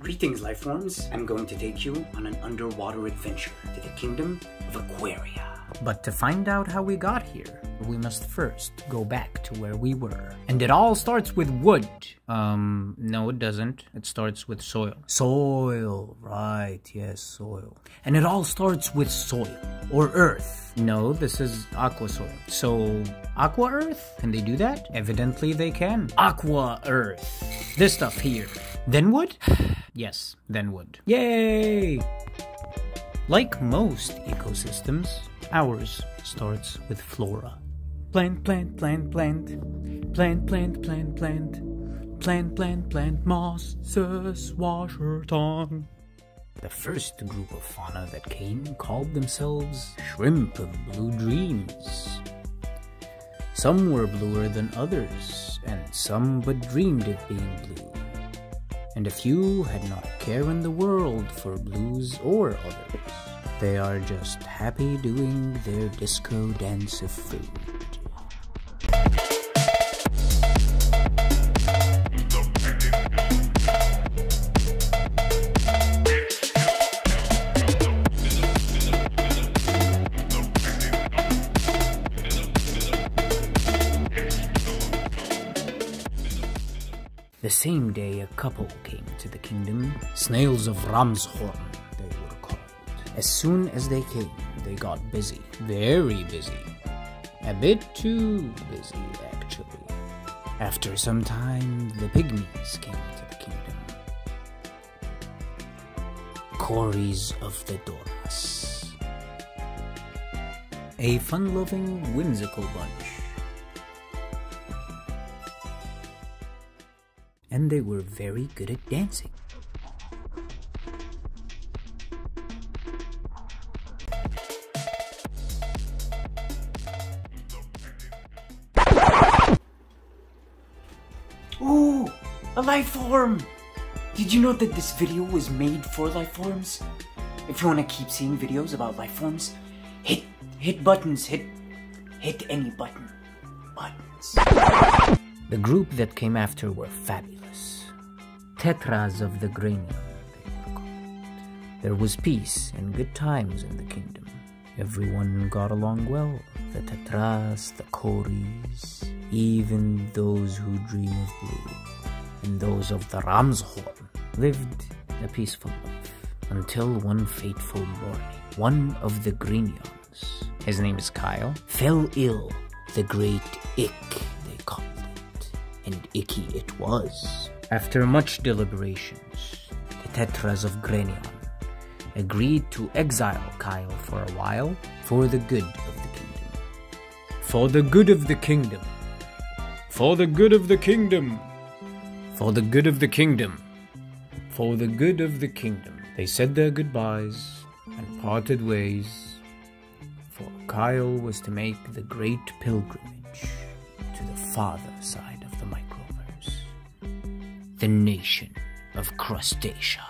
Greetings, lifeforms. I'm going to take you on an underwater adventure to the kingdom of Aquaria. But to find out how we got here, we must first go back to where we were. And it all starts with wood. No it doesn't. It starts with soil. Soil, right, yes, soil. And it all starts with soil, or earth. No, this is aqua soil. So, aqua earth? Can they do that? Evidently they can. Aqua earth. This stuff here. Then wood? Yes, then wood. Yay! Like most ecosystems, ours starts with flora. Plant, plant, plant, plant. Plant, plant, plant, plant. Plant, plant, plant, mosses wash her tongue. The first group of fauna that came called themselves shrimp of blue dreams. Some were bluer than others, and some but dreamed of being blue. And a few had not a care in the world for blues or others. They are just happy doing their disco dance of food. The same day a couple came to the kingdom, snails of Ramshorn they were called. As soon as they came, they got busy, very busy, a bit too busy actually. After some time, the pygmies came to the kingdom, Corydoras, a fun-loving, whimsical bunch. And they were very good at dancing. Ooh! A life form! Did you know that this video was made for life forms? If you want to keep seeing videos about life forms, hit buttons, hit any button. Buttons. The group that came after were fabulous. Tetras of the Grinion, they were called. There was peace and good times in the kingdom. Everyone got along well. The Tetras, the Corys, even those who dream of blue, and those of the Ramshorn lived a peaceful life. Until one fateful morning, one of the Grinions, his name is Kyle, fell ill, the great ick. And icky it was. After much deliberations, the Tetras of Grinion agreed to exile Kyle for a while for the good of the kingdom. For the good of the kingdom. For the good of the kingdom. For the good of the kingdom. For the good of the kingdom. They said their goodbyes and parted ways, for Kyle was to make the great pilgrimage to the farther side. The nation of Crustacea.